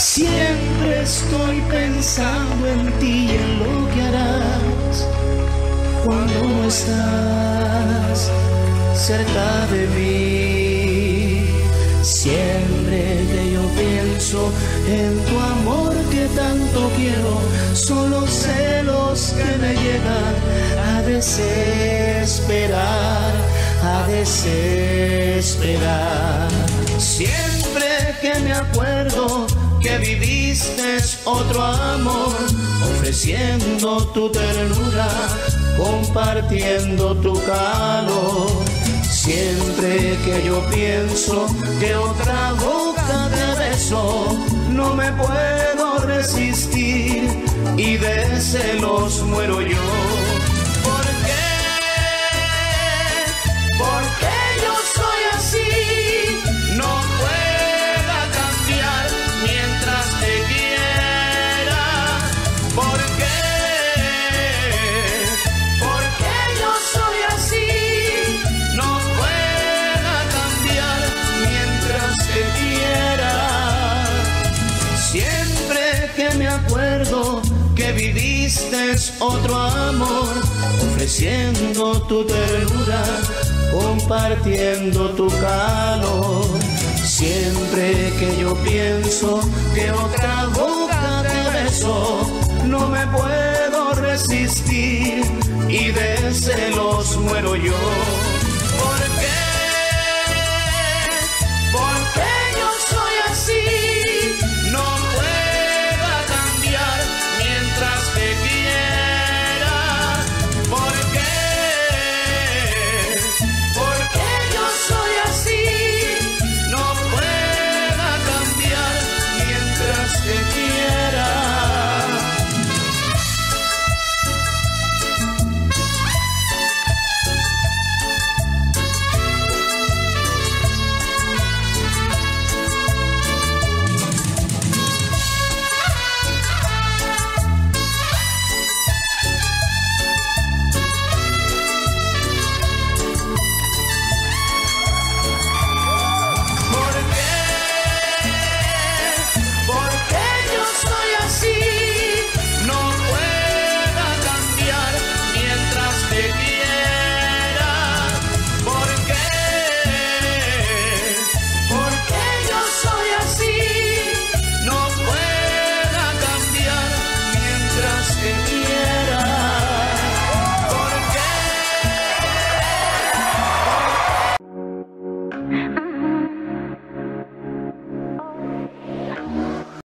Siempre estoy pensando en ti y en lo que harás cuando no estás cerca de mí. Siempre que yo pienso en tu amor que tanto quiero, son los celos que me llegan a desesperar, a desesperar. Siempre que me acuerdo que viviste otro amor, ofreciendo tu ternura, compartiendo tu calor. Siempre que yo pienso que otra boca te besó, no me puedo resistir y de celos muero yo. ¿Por qué? ¿Por qué yo soy así? No puedo que viviste otro amor, ofreciendo tu ternura, compartiendo tu calor. Siempre que yo pienso que otra boca te besó, no me puedo resistir y de celos muero yo.